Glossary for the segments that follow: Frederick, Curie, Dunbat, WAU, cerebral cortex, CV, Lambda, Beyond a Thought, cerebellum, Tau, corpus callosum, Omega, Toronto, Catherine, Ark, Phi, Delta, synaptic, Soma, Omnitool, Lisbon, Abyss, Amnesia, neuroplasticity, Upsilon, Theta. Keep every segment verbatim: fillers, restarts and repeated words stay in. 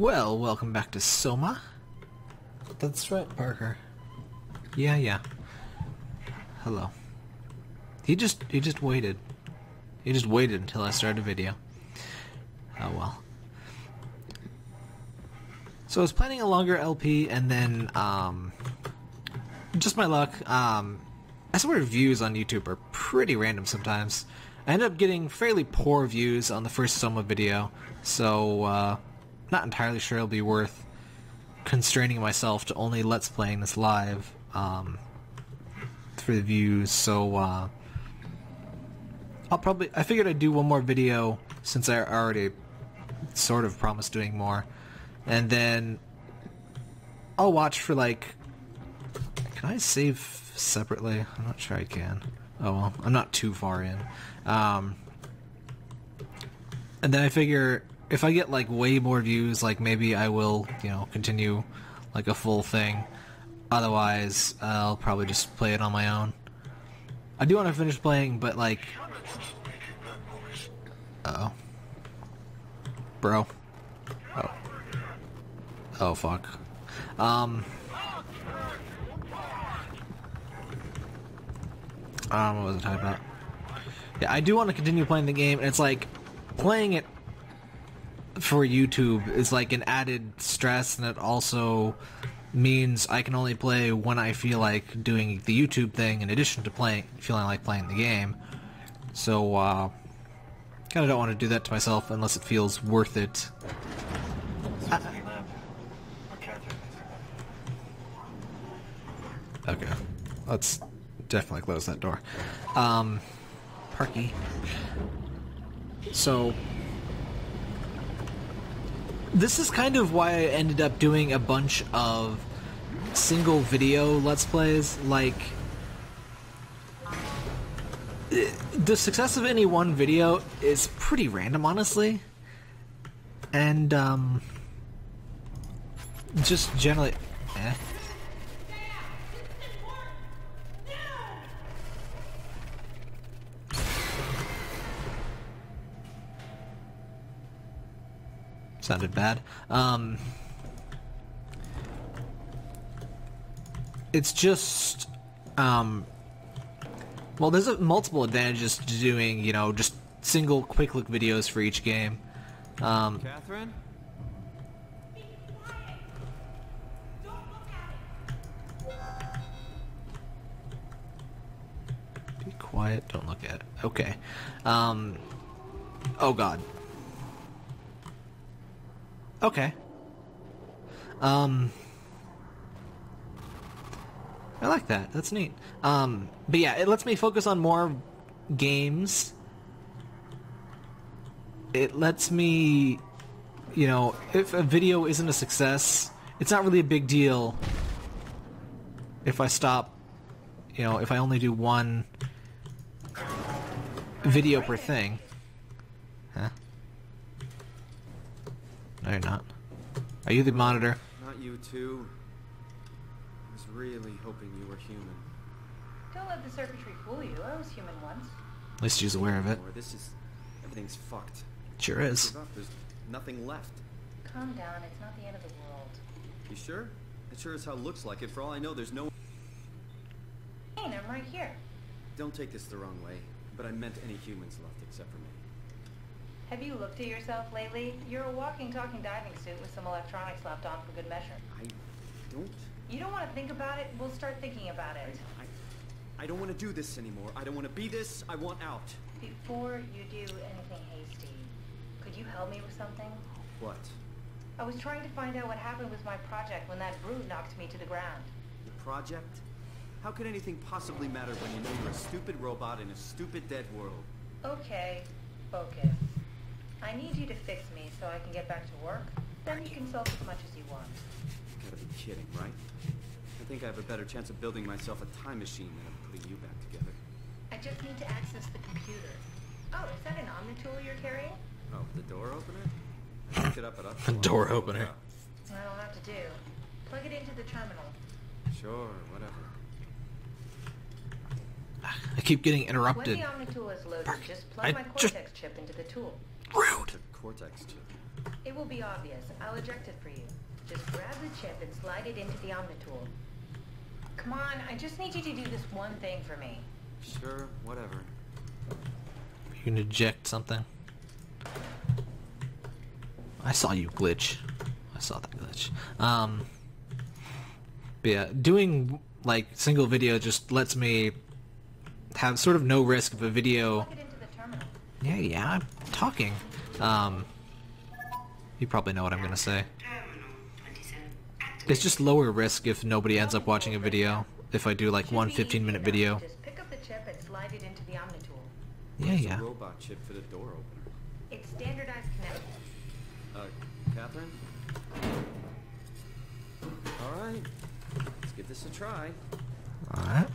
Well, welcome back to Soma. That's right, Parker. Yeah, yeah. Hello. He just, he just waited. He just waited until I started a video. Oh well. So I was planning a longer L P, and then, um... just my luck, um... I swear views on YouTube are pretty random sometimes. I ended up getting fairly poor views on the first Soma video, so, uh... not entirely sure it'll be worth constraining myself to only Let's Playing this live, um... for the views, so, uh... I'll probably... I figured I'd do one more video, since I already sort of promised doing more. And then I'll watch for, like... Can I save separately? I'm not sure I can. Oh well, I'm not too far in. Um, and then I figure if I get, like, way more views, like, maybe I will, you know, continue, like, a full thing. Otherwise, I'll probably just play it on my own. I do want to finish playing, but, like... Uh-oh. Bro. Oh. Oh, fuck. Um... I don't know what I was talking about. Yeah, I do want to continue playing the game, and it's like, playing it for YouTube is like an added stress, and it also means I can only play when I feel like doing the YouTube thing, in addition to playing, feeling like playing the game. So, uh, kind of don't want to do that to myself unless it feels worth it. I okay, let's definitely close that door. Um, Parky. So, this is kind of why I ended up doing a bunch of single video Let's Plays. Like, the success of any one video is pretty random, honestly. And, um, just generally... Eh. Sounded bad. Um, it's just, um, well, there's a, multiple advantages to doing, you know, just single quick look videos for each game. Um, Catherine? Be quiet. Don't look at it. Be quiet, don't look at it. Okay. Um, oh god. Okay. Um, I like that. That's neat. Um, but yeah, it lets me focus on more games. It lets me, you know, if a video isn't a success, it's not really a big deal if I stop, you know, if I only do one video per thing. Huh? No, you're not. Are you the monitor? Not you, too. I was really hoping you were human. Don't let the circuitry fool you. I was human once. At least she's aware of it. This is... everything's fucked. Sure is. There's nothing left. Calm down. It's not the end of the world. You sure? It sure as hell looks like it. For all I know, there's no... Hey, I'm right here. Don't take this the wrong way, but I meant any humans left except for me. Have you looked at yourself lately? You're a walking, talking diving suit with some electronics slapped on for good measure. I don't... You don't want to think about it? We'll start thinking about it. I, I, I don't want to do this anymore. I don't want to be this. I want out. Before you do anything hasty, could you help me with something? What? I was trying to find out what happened with my project when that brute knocked me to the ground. Your project? How could anything possibly matter when you know you're a stupid robot in a stupid dead world? Okay, focus. I need you to fix me so I can get back to work. Then you consult as much as you want. You gotta be kidding, right? I think I have a better chance of building myself a time machine than of putting you back together. I just need to access the computer. Oh, is that an Omnitool you're carrying? Oh, the door opener? I picked it up at Upsilon. Door opener. That'll have to do. Plug it into the terminal. Sure, whatever. I keep getting interrupted. When the Omnitool is loaded, just plug I my cortex chip into the tool. Rude. Cortex chip. It will be obvious. I'll eject it for you. Just grab the chip and slide it into the Omnitool. Come on, I just need you to do this one thing for me. Sure, whatever. You can eject something. I saw you glitch. I saw that glitch. Um, but yeah, doing like single video just lets me have sort of no risk of a video. Yeah, yeah, I'm talking. Um, you probably know what I'm gonna say. It's just lower risk if nobody ends up watching a video. If I do like one fifteen minute video. Just pick up the chip and slide it into the Omnitool. Yeah, yeah. It's a robot chip for the door opener. It's standardized connected. Uh, Catherine? Alright. Let's give this a try. Alright.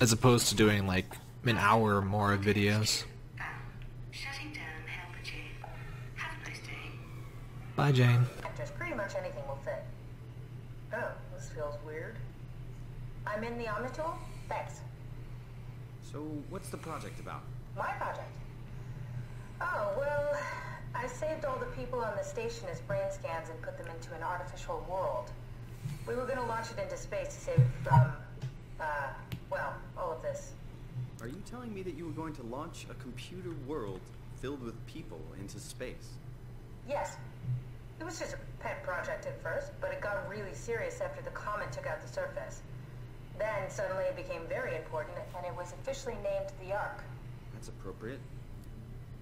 As opposed to doing like an hour or more of videos. Bye, Jane. Just pretty much anything will fit. Oh, this feels weird. I'm in the Omnitool? Thanks. So, what's the project about? My project? Oh, well, I saved all the people on the station as brain scans and put them into an artificial world. We were going to launch it into space to save from, uh, well, all of this. Are you telling me that you were going to launch a computer world filled with people into space? Yes. It was just a pet project at first, but it got really serious after the comet took out the surface. Then suddenly it became very important, and it was officially named the Ark. That's appropriate.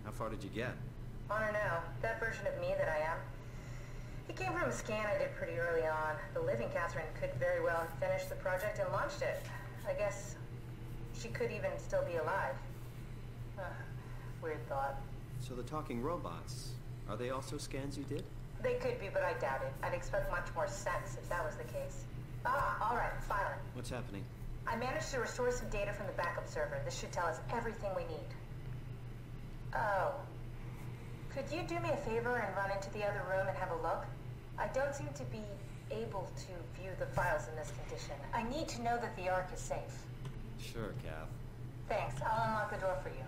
How far did you get? I don't know. That version of me that I am. It came from a scan I did pretty early on. The living Catherine could very well have finished the project and launched it. I guess she could even still be alive. Huh. Weird thought. So the talking robots, are they also scans you did? They could be, but I doubt it. I'd expect much more sense if that was the case. Ah, all right, finally. What's happening? I managed to restore some data from the backup server. This should tell us everything we need. Oh. Could you do me a favor and run into the other room and have a look? I don't seem to be able to view the files in this condition. I need to know that the Ark is safe. Sure, Kath. Thanks. I'll unlock the door for you.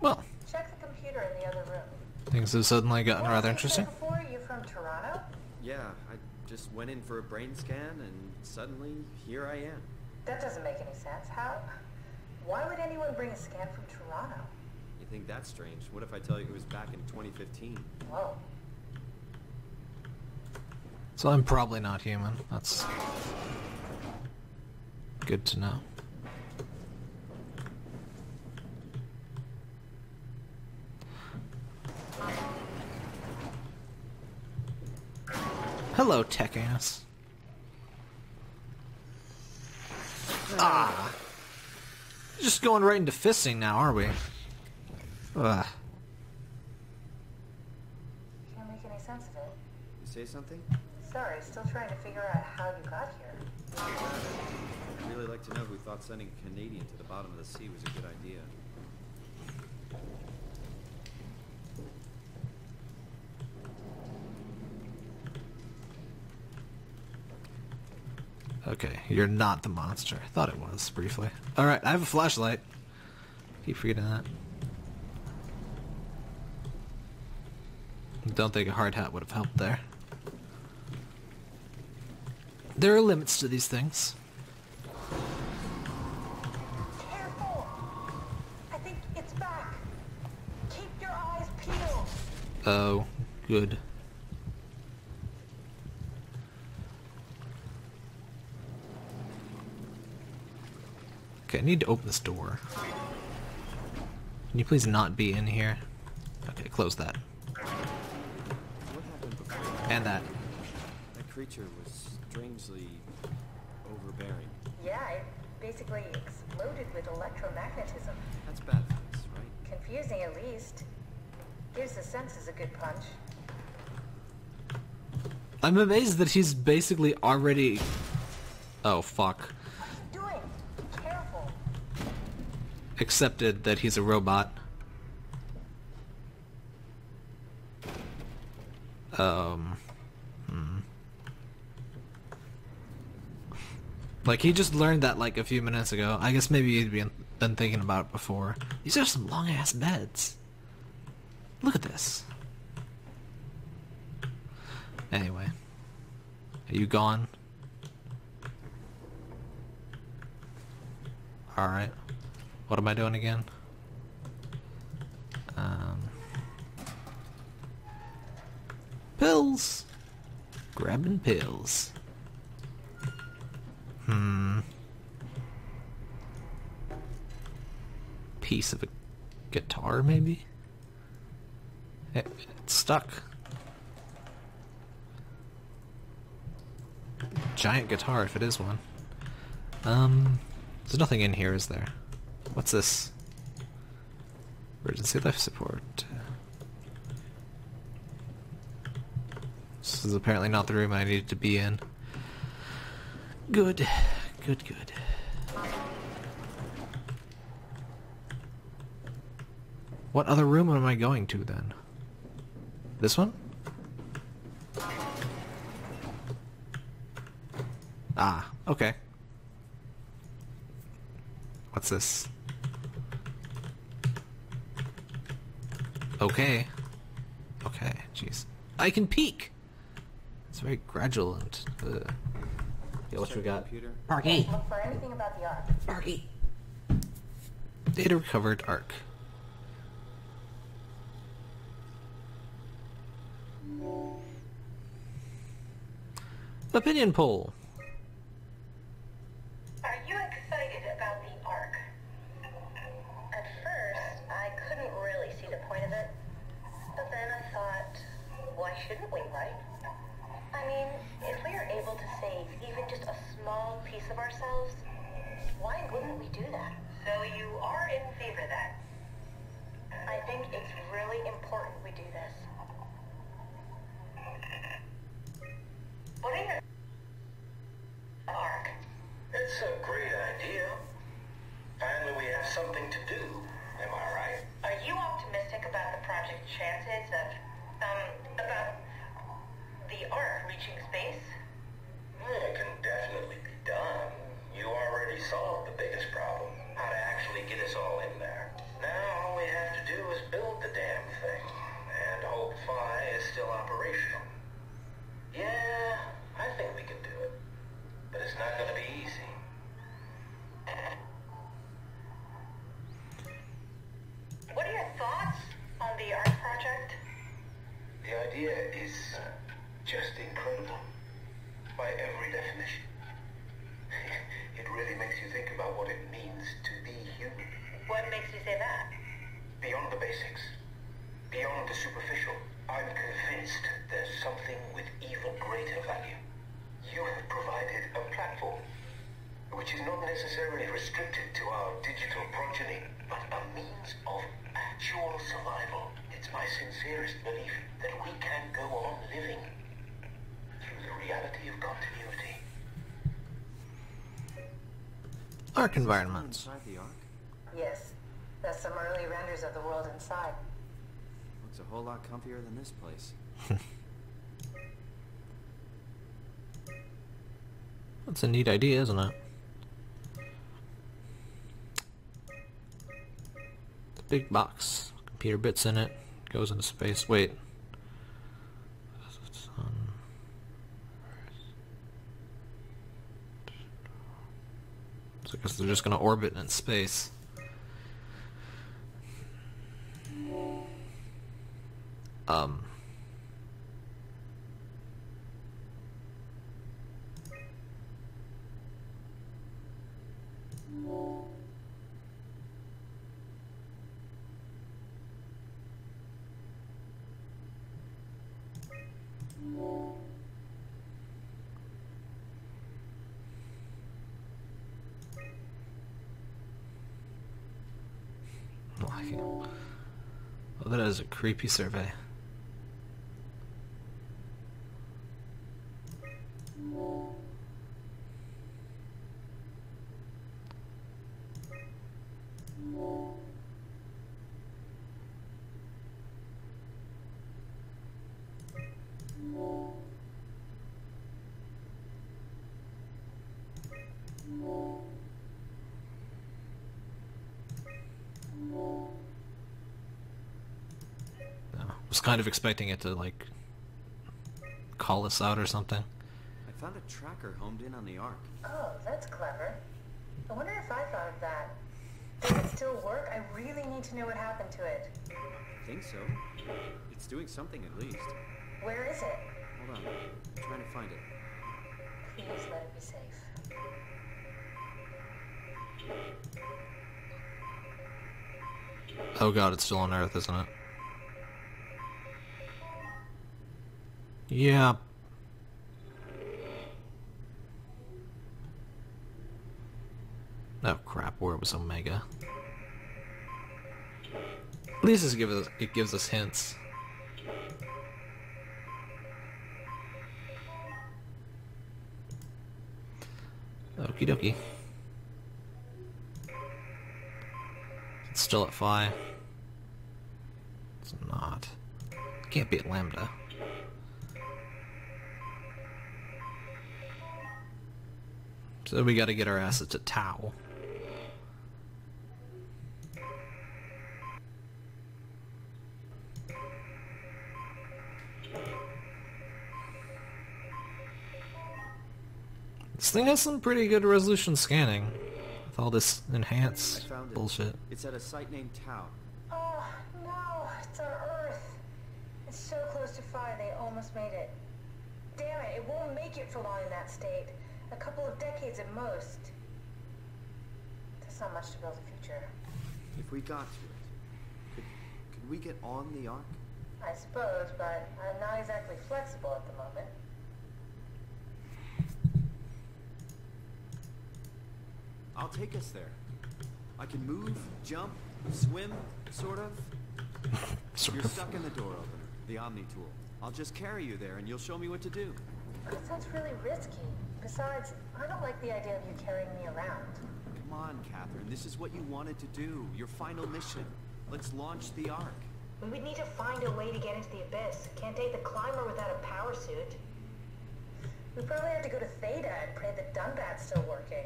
Well. Check the computer in the other room. Things have suddenly gotten rather interesting. Before, are you from Toronto? Yeah, I just went in for a brain scan and suddenly here I am. That doesn't make any sense. How? Why would anyone bring a scan from Toronto? You think that's strange? What if I tell you it was back in twenty fifteen? Whoa. So I'm probably not human. That's good to know. Hello, tech ass. Ah! Just going right into fisting now, are we? Ugh. Can't make any sense of it. You say something? Sorry, still trying to figure out how you got here. I'd really like to know who thought sending a Canadian to the bottom of the sea was a good idea. Okay, you're not the monster. I thought it was, briefly. Alright, I have a flashlight. Keep forgetting that. Don't think a hard hat would have helped there. There are limits to these things. Careful! I think it's back! Keep your eyes peeled! Oh, good. I need to open this door. Can you please not be in here? Okay, close that. What happened before? And that. That creature was strangely overbearing. Yeah, it basically exploded with electromagnetism. That's bad news, right? Confusing at least. Gives the senses a good punch. I'm amazed that he's basically already... Oh, fuck. Accepted that he's a robot. Um, hmm. Like he just learned that like a few minutes ago. I guess maybe he'd been been thinking about it before. These are some long ass beds. Look at this. Anyway. Are you gone? Alright. What am I doing again? Um, pills! Grabbing pills. Hmm. Piece of a guitar, maybe? It, it's stuck. Giant guitar, if it is one. Um, there's nothing in here, is there? What's this? Emergency life support. This is apparently not the room I needed to be in. Good, good, good. What other room am I going to then? This one? Ah, okay. What's this? Okay. Okay, jeez. I can peek! It's very gradual and... Uh, yeah, what we got? Arky! Look for anything about the Ark. Arky! Data recovered, Ark. Opinion poll. Are you excited about the Ark? At first, I couldn't really see the point of it. But then I thought, why shouldn't we, right? I mean, if we are able to save even just a small piece of ourselves, why wouldn't we do that? So you are in favor of that? I think it's really important we do this. What are your... Ark? It's a great idea. Finally we have something to do, am I right? Are you optimistic about the project's chances of, um, about the Ark reaching space? It can definitely be done. You already solved the biggest problem, how to actually get us all in there. Now all we have to do is build the damn thing, and hope Phi is still operational. Yeah, I think we can do it, but it's not going to be easy. What are your thoughts on the Ark project? The idea is just incredible, by every definition. It really makes you think about what it means to be human. What makes you say that? Beyond the basics, beyond the superficial. I'm convinced there's something with even greater value. You have provided a platform, which is not necessarily restricted to our digital progeny, but a means of actual survival. It's my sincerest belief that we can go on living through the reality of continuity. Ark environments. Inside the Ark? Yes, there's some early renders of the world inside. It's a whole lot comfier than this place. That's a neat idea, isn't it? The big box. Computer bits in it. Goes into space. Wait. So I guess they're just gonna orbit in space. Um. Oh, I can't. Oh, that is a creepy survey. was kind of expecting it to, like, call us out or something. I found a tracker homed in on the Ark. Oh, that's clever. I wonder if I thought of that. Does it still work? I really need to know what happened to it. I think so. It's doing something at least. Where is it? Hold on. I'm trying to find it. Please let it be safe. Oh god, it's still on Earth, isn't it? Yeah. Oh crap, where was Omega? At least it gives us, it gives us hints. Okie dokie. It's still at Phi. It's not. It can't be at Lambda. So we gotta get our asses to Tau. This thing has some pretty good resolution scanning, with all this enhanced it. bullshit. It's at a site named Tau. Oh, no! It's on Earth! It's so close to Phi, they almost made it. Damn it, it won't make it for long in that state. A couple of decades at most. There's not much to build a future. If we got to it, could, could we get on the Ark? I suppose, but I'm not exactly flexible at the moment. I'll take us there. I can move, jump, swim, sort of. sort You're of. stuck in the door opener, the Omnitool. I'll just carry you there and you'll show me what to do. That sounds really risky. Besides, I don't like the idea of you carrying me around. Come on, Catherine. This is what you wanted to do. Your final mission. Let's launch the Ark. We would need to find a way to get into the Abyss. Can't take the climber without a power suit. We probably have to go to Theta and pray that Dunbat's still working.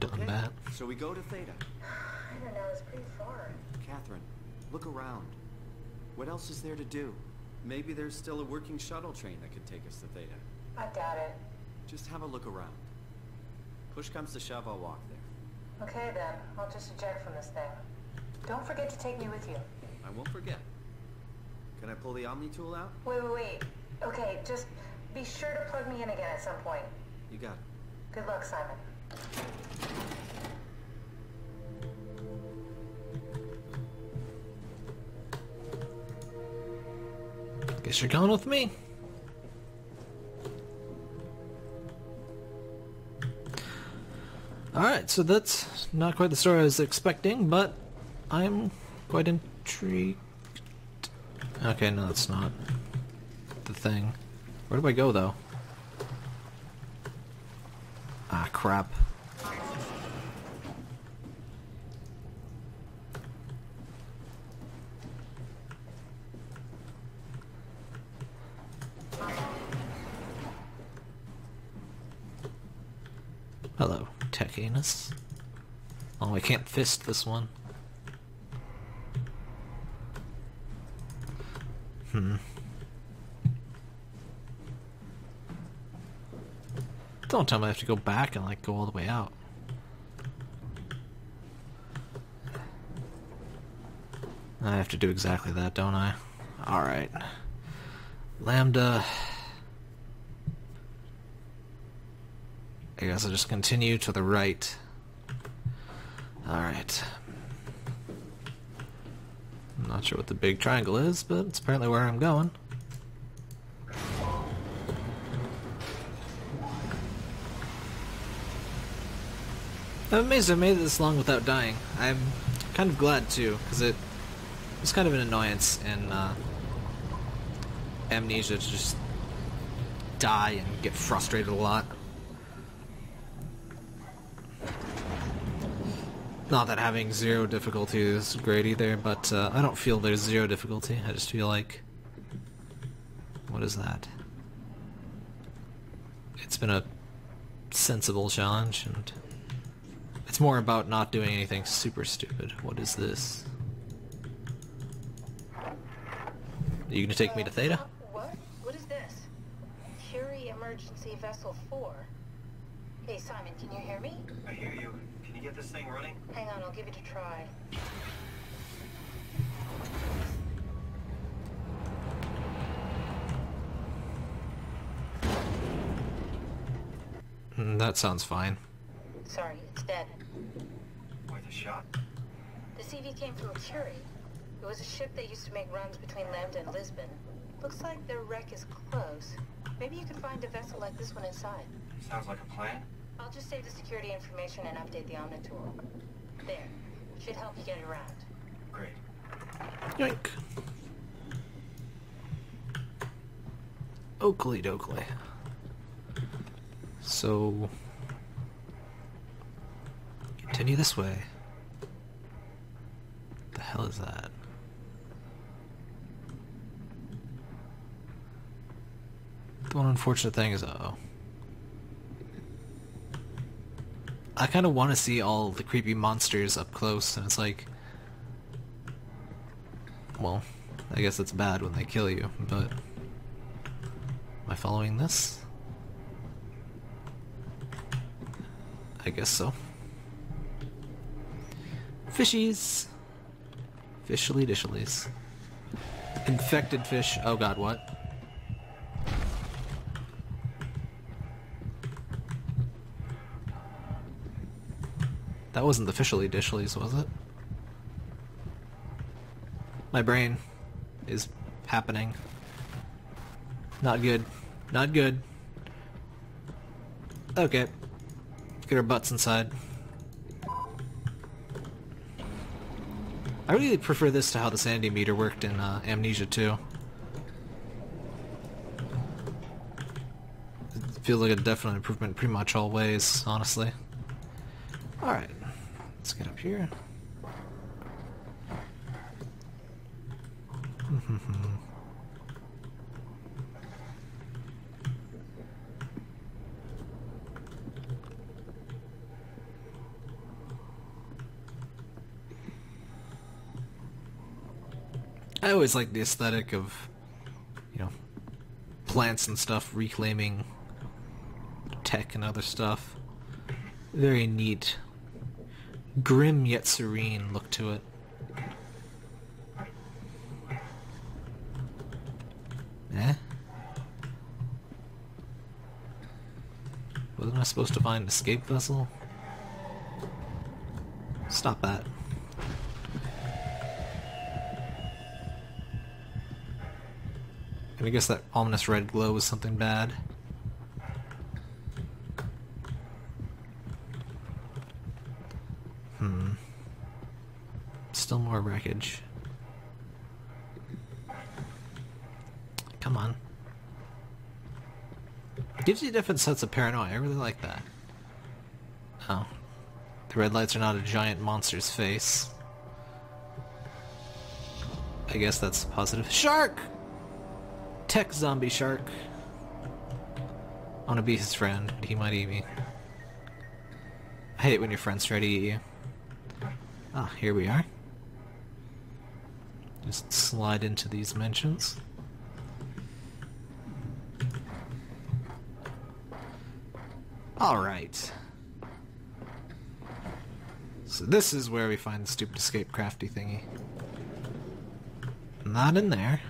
Dunbat? Okay, so we go to Theta. I don't know. It's pretty far. Catherine, look around. What else is there to do? Maybe there's still a working shuttle train that could take us to Theta. I doubt it. Just have a look around. Push comes to shove, I'll walk there. Okay then, I'll just eject from this thing. Don't forget to take me with you. I won't forget. Can I pull the Omnitool out? Wait, wait, wait. Okay, just be sure to plug me in again at some point. You got it. Good luck, Simon. Guess you're going with me. Alright, so that's not quite the story I was expecting, but I'm quite intrigued. Okay, no, that's not the thing. Where do I go, though? Ah, crap. Hello. Tech anus. Oh, I can't fist this one. Hmm. Don't tell me I have to go back and, like, go all the way out. I have to do exactly that, don't I? Alright. Lambda... I guess I'll just continue to the right. Alright. I'm not sure what the big triangle is, but it's apparently where I'm going. I'm amazed I made it this long without dying. I'm kind of glad too, because it was kind of an annoyance in uh, Amnesia to just die and get frustrated a lot. Not that having zero difficulty is great either, but uh, I don't feel there's zero difficulty. I just feel like... What is that? It's been a sensible challenge, and... It's more about not doing anything super stupid. What is this? Are you going to take uh, me to Theta? Uh, what? What is this? Curie Emergency Vessel four. Hey, Simon, can you hear me? I hear you. Can you get this thing running? Hang on, I'll give it a try. Mm, that sounds fine. Sorry, it's dead. Worth a shot? The C V came from Curie. It was a ship that used to make runs between Lambda and Lisbon. Looks like their wreck is close. Maybe you could find a vessel like this one inside. Sounds like a plan. I'll just save the security information and update the Omnitool. There. Should help you get around. Great. Yoink. Oakley dokley. So... continue this way. What the hell is that? The one unfortunate thing is, uh-oh. I kind of want to see all the creepy monsters up close, and it's like... well, I guess it's bad when they kill you, but... am I following this? I guess so. Fishies! Fishily dishilies. Infected fish. Oh god, what? That wasn't the Fishily Dishlies, was it? My brain is happening. Not good. Not good. Okay. Get our butts inside. I really prefer this to how the sanity meter worked in uh, Amnesia two. It feels like a definite improvement in pretty much all ways, honestly. Alright. Let's get up here. I always like the aesthetic of, you know, plants and stuff reclaiming tech and other stuff. Very neat. Grim yet serene look to it. Eh? Wasn't I supposed to find an escape vessel? Stop that. And I guess that ominous red glow was something bad. Still more wreckage. Come on. Gives you different sets of paranoia. I really like that. Oh. The red lights are not a giant monster's face. I guess that's positive. Shark! Tech zombie shark. I want to be his friend, but he might eat me. I hate when your friends try to eat you. Ah, here we are. Just slide into these mentions. Alright. So this is where we find the stupid escape crafty thingy. Not in there.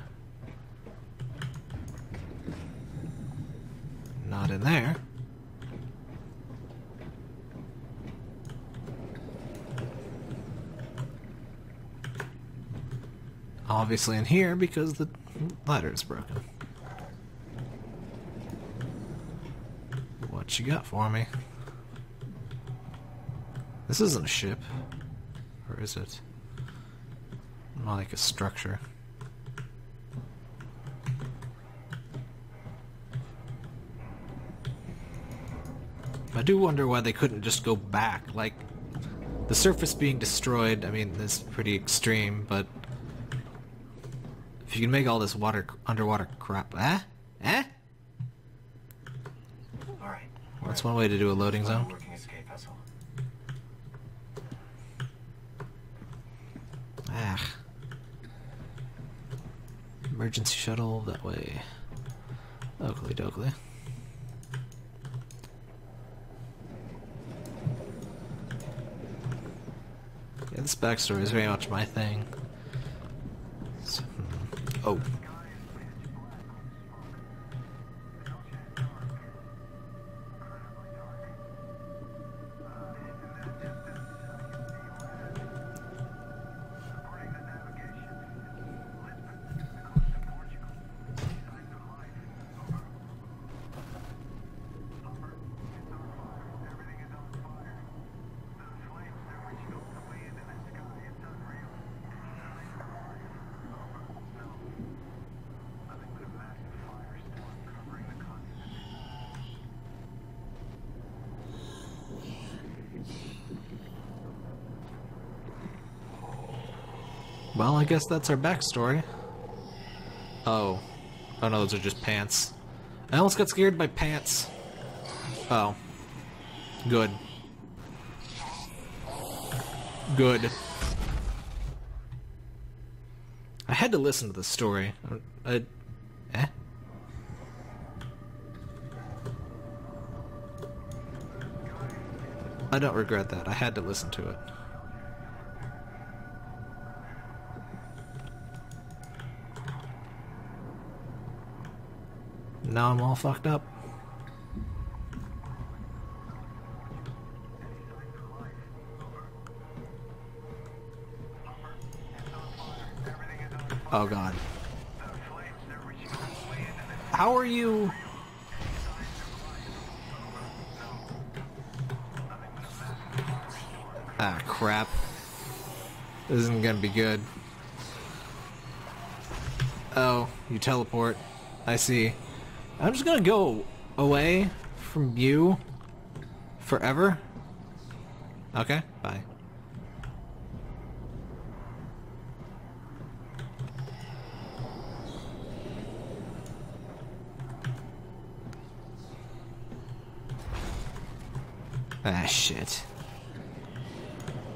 Not in there. Obviously in here, because the ladder is broken. What you got for me? This isn't a ship. Or is it? More like a structure. I do wonder why they couldn't just go back. Like, the surface being destroyed, I mean, this is pretty extreme, but... if you can make all this water underwater crap, eh? Eh? All right. Well, that's one way to do a loading zone. Ah. Emergency shuttle that way. Oakley dokley. Yeah, this backstory is very much my thing. So, oh. Well, I guess that's our backstory. Oh. Oh no, those are just pants. I almost got scared by pants. Oh. Good. Good. I had to listen to the story. I... Eh? I don't regret that. I had to listen to it. Now I'm all fucked up. Oh god. How are you? Ah, crap. This isn't gonna be good. Oh, you teleport. I see. I'm just gonna go away from you forever. Okay, bye. Ah, shit.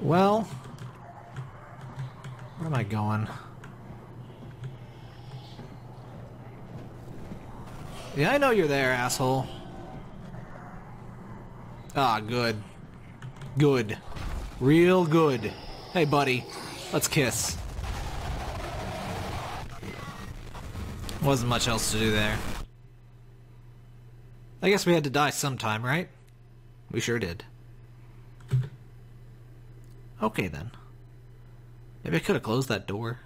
Well, where am I going? Yeah, I know you're there, asshole. Ah, good. Good. Real good. Hey, buddy. Let's kiss. Wasn't much else to do there. I guess we had to die sometime, right? We sure did. Okay, then. Maybe I could have closed that door.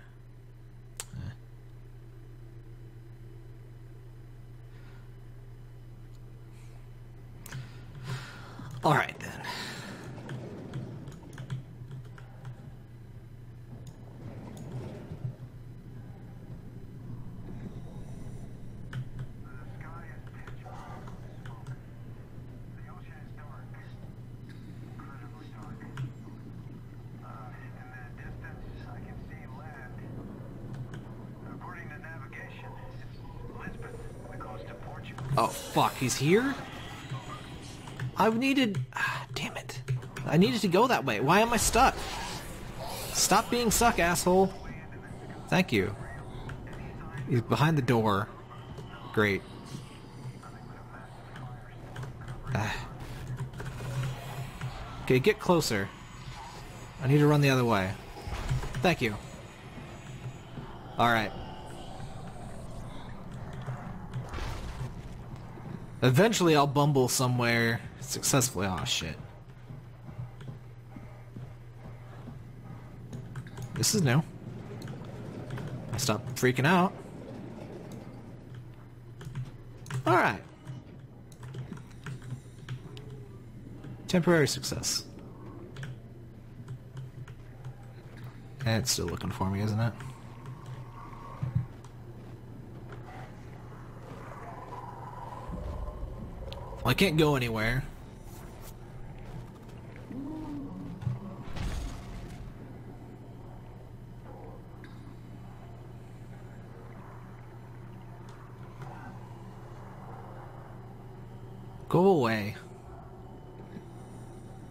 Alright then. Oh fuck, he's here? I needed... Ah, damn it. I needed to go that way. Why am I stuck? Stop being stuck, asshole. Thank you. He's behind the door. Great. Ah. Okay, get closer. I need to run the other way. Thank you. Alright. Eventually I'll bumble somewhere successfully. Aw, shit. This is new. I stopped freaking out. Alright. Temporary success. And it's still looking for me, isn't it? Well, I can't go anywhere. Go away.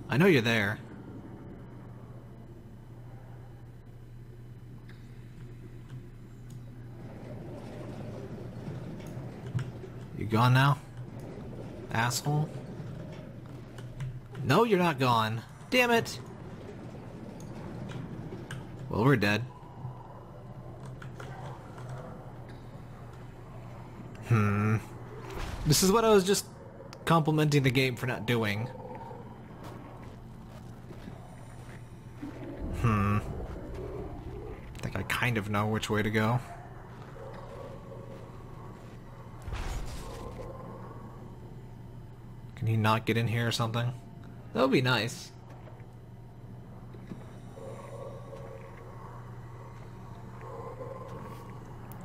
I know you're there. You gone now? Asshole? No, you're not gone. Damn it! Well, we're dead. Hmm. This is what I was just complimenting the game for not doing. Hmm. I think I kind of know which way to go. Can he not get in here or something? That would be nice.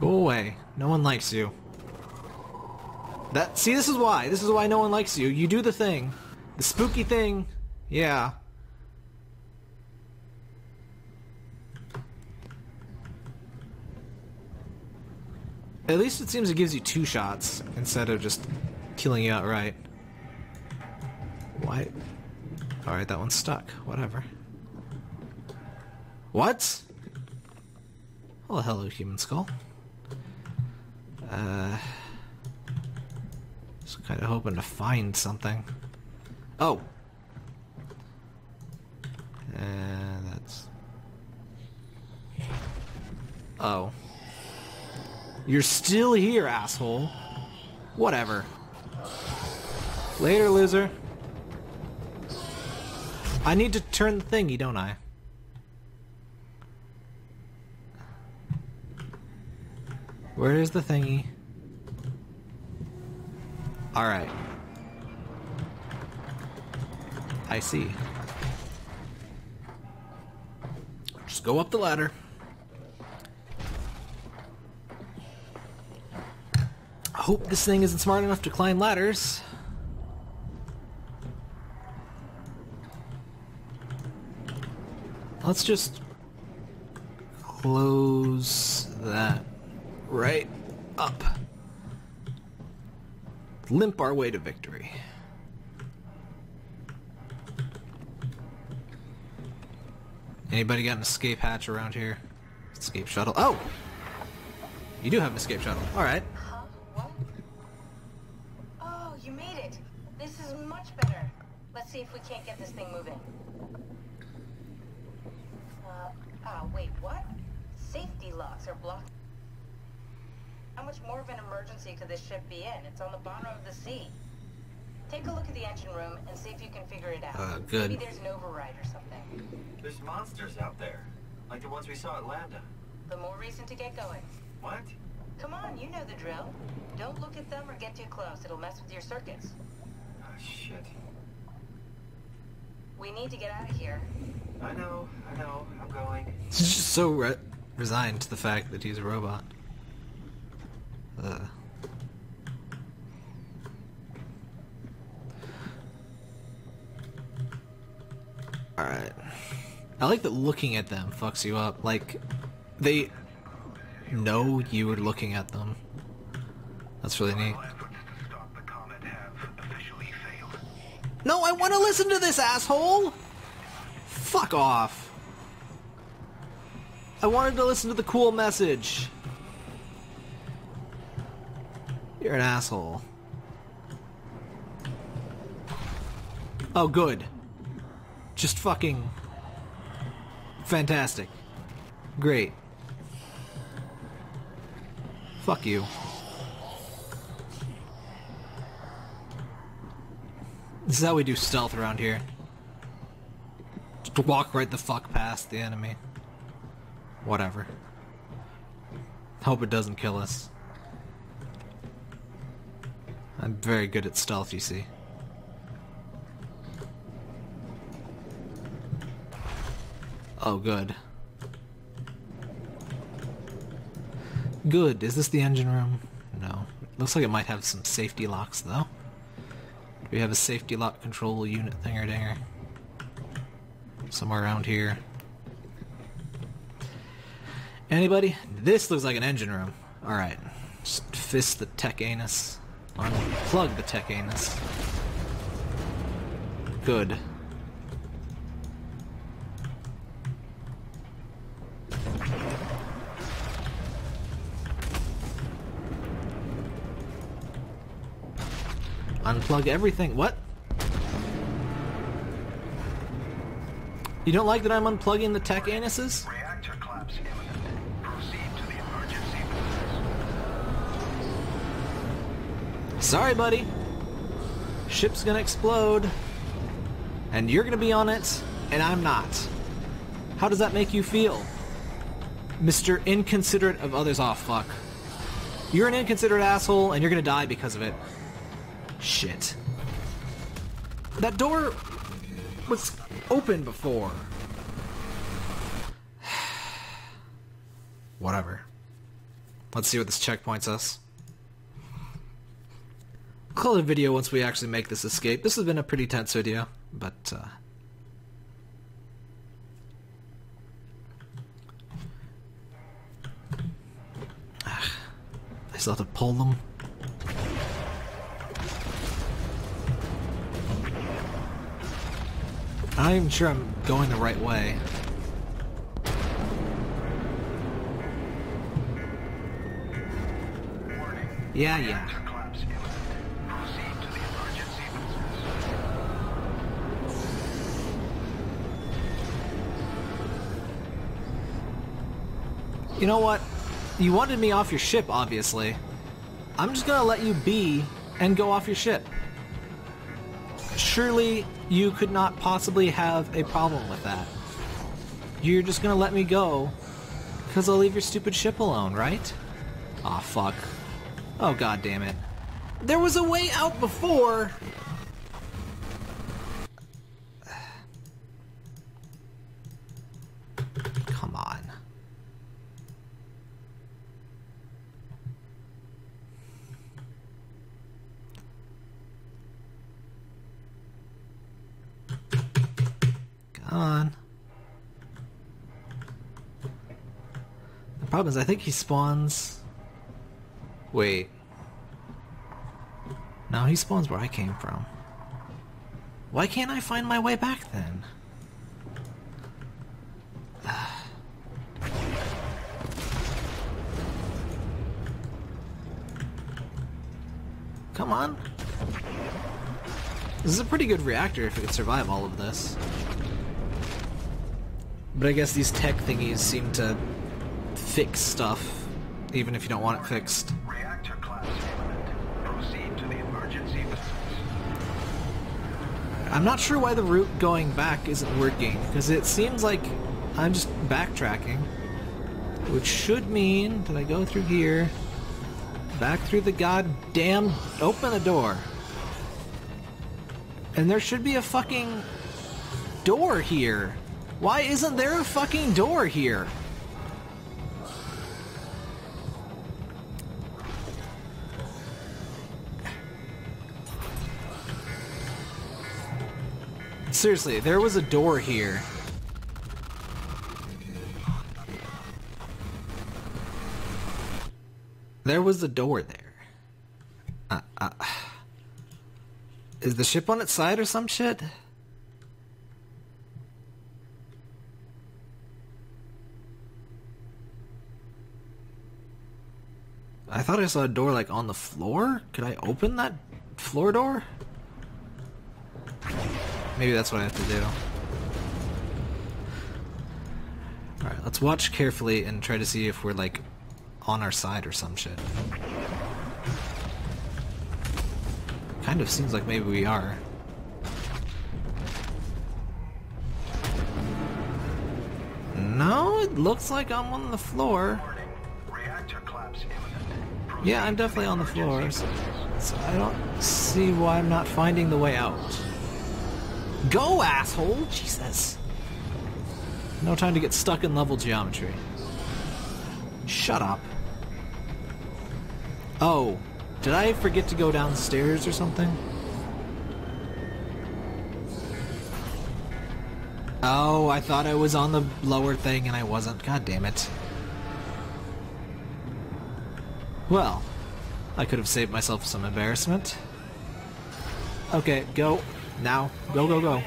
Go away. No one likes you. That, see, this is why. This is why no one likes you. You do the thing. The spooky thing. Yeah. At least it seems it gives you two shots instead of just killing you outright. Why? Alright, that one's stuck. Whatever. What? Well, hello, human skull. Uh... Just kind of hoping to find something. Oh! Uh, that's... Oh. You're still here, asshole. Whatever. Later, loser. I need to turn the thingy, don't I? Where is the thingy? Alright. I see. Just go up the ladder. I hope this thing isn't smart enough to climb ladders. Let's just close that right up. Limp our way to victory. Anybody got an escape hatch around here? Escape shuttle. Oh! You do have an escape shuttle. Alright. Huh? What? Oh, you made it. This is much better. Let's see if we can't get this thing moving. Uh, oh, wait, what? Safety locks are blocked. How much more of an emergency could this ship be in? It's on the bottom of the sea. Take a look at the engine room and see if you can figure it out. Uh, good. Maybe there's an override or something. There's monsters out there, like the ones we saw at Lambda. The more reason to get going. What? Come on, you know the drill. Don't look at them or get too close. It'll mess with your circuits. Oh, shit. We need to get out of here. I know, I know, I'm going. He's just so re resigned to the fact that he's a robot. Uh. Alright. I like that looking at them fucks you up. Like, they know you were looking at them. That's really neat. No, I want to listen to this, asshole! Fuck off! I wanted to listen to the cool message. You're an asshole. Oh, good. Just fucking... fantastic. Great. Fuck you. This is how we do stealth around here. Just walk right the fuck past the enemy. Whatever. Hope it doesn't kill us. I'm very good at stealth, you see. Oh, good. Good. Is this the engine room? No. Looks like it might have some safety locks, though. Do we have a safety lock control unit thinger-dinger? Somewhere around here. Anybody? This looks like an engine room. Alright. Just fist the tech anus. Unplug the tech anus. Good. Unplug everything. What? You don't like that I'm unplugging the tech anuses? Reactor collapse imminent. Proceed to the emergency booths. Sorry, buddy. Ship's gonna explode. And you're gonna be on it, and I'm not. How does that make you feel? Mister Inconsiderate of Others. Aw, fuck. You're an inconsiderate asshole, and you're gonna die because of it. Shit. That door was open before. Whatever. Let's see what this checkpoints us. We'll call it a video once we actually make this escape. This has been a pretty tense video, but, uh... I still have to pull them. I'm not even sure I'm going the right way. Warning. Yeah, yeah. Collapse imminent. Proceed to the emergency business. You know what? You wanted me off your ship, obviously. I'm just gonna let you be and go off your ship. Surely you could not possibly have a problem with that. You're just gonna let me go because I'll leave your stupid ship alone, right? Aw, oh, fuck. Oh, god damn it. There was a way out before! Come on. On. The problem is I think he spawns... Wait. No, he spawns where I came from. Why can't I find my way back then? Come on. This is a pretty good reactor if it could survive all of this. But I guess these tech thingies seem to fix stuff, even if you don't want it fixed. Reactor collapse imminent. Proceed to the emergency business. I'm not sure why the route going back isn't working, because it seems like I'm just backtracking, which should mean that I go through here, back through the goddamn... Open the door. And there should be a fucking door here. Why isn't there a fucking door here? Seriously, there was a door here. There was a door there. Uh, uh. Is the ship on its side or some shit? I thought I saw a door, like, on the floor? Could I open that floor door? Maybe that's what I have to do. Alright, let's watch carefully and try to see if we're, like, on our side or some shit. Kind of seems like maybe we are. No, it looks like I'm on the floor. Yeah, I'm definitely on the floors, so I don't see why I'm not finding the way out. Go, asshole! Jesus! No time to get stuck in level geometry. Shut up. Oh, did I forget to go downstairs or something? Oh, I thought I was on the lower thing and I wasn't. God damn it. Well, I could have saved myself some embarrassment. Okay, go. Now. Go, go, go. Can't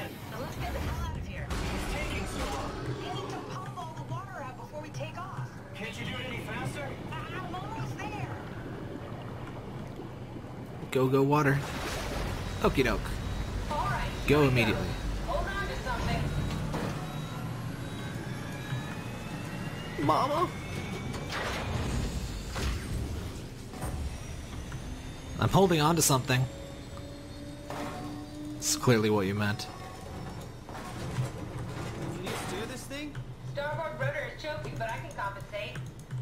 you do it any faster? I'm almost there. Go, go, water. Okie doke. All right, go immediately. Go. Hold on to something. Mama? I'm holding on to something. It's clearly what you meant. Can you steer this thing? Starboard rudder is choking, but I can compensate.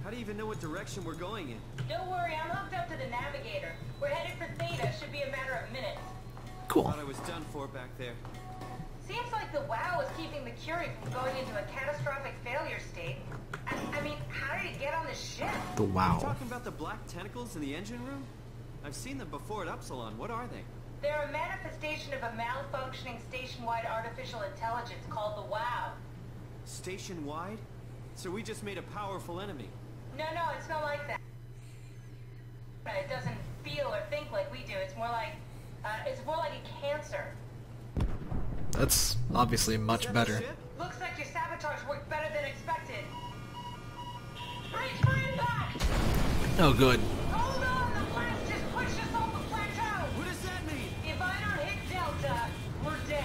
How do you even know what direction we're going in? Don't worry, I'm hooked up to the navigator. We're headed for Theta. Should be a matter of minutes. Cool. Thought I was done for back there. Seems like the WOW is keeping the Curie from going into a catastrophic failure state. I, I mean, how did it get on this ship? The WOW. Are you talking about the black tentacles in the engine room? I've seen them before at Upsilon. What are they? They're a manifestation of a malfunctioning station-wide artificial intelligence called the WOW. Station-wide? So we just made a powerful enemy. No, no, it's not like that. It doesn't feel or think like we do. It's more like, uh, it's more like a cancer. That's obviously much that better. Looks like your sabotage worked better than expected. Breach, bring back! Oh, good. Hold on, the blast just pushed us off the plateau. What does that mean? If I don't hit Delta, we're dead.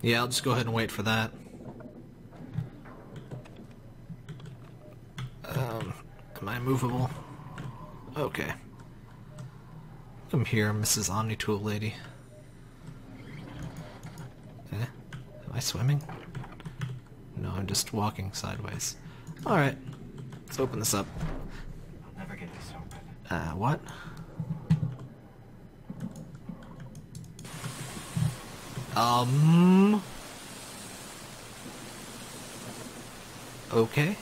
Yeah, I'll just go ahead and wait for that. Um, am I movable? Okay. Come here, Missus Omnitool lady. Eh? Am I swimming? No, I'm just walking sideways. Alright. Let's open this up. I'll never get this open. Uh, what? Um... Okay.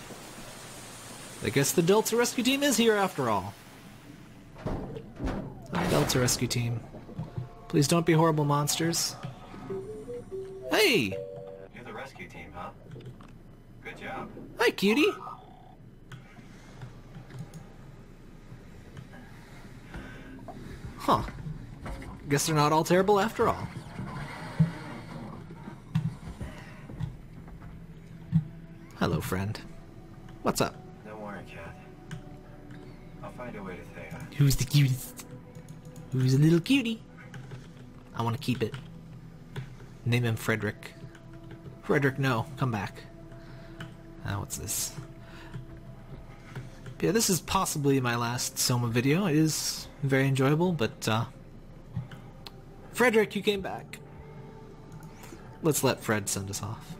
I guess the Delta Rescue Team is here after all. Hi, Delta Rescue Team. Please don't be horrible monsters. Hey! You're the rescue team, huh? Good job. Hi, cutie! Huh. Guess they're not all terrible after all. Hello, friend. What's up? Don't worry, Cat. I'll find a way to Theta. Who's the cutest? Who's a little cutie? I want to keep it. Name him Frederick. Frederick, no. Come back. Ah, what's this? Yeah, this is possibly my last Soma video. It is very enjoyable, but, uh... Frederick, you came back. Let's let Fred send us off.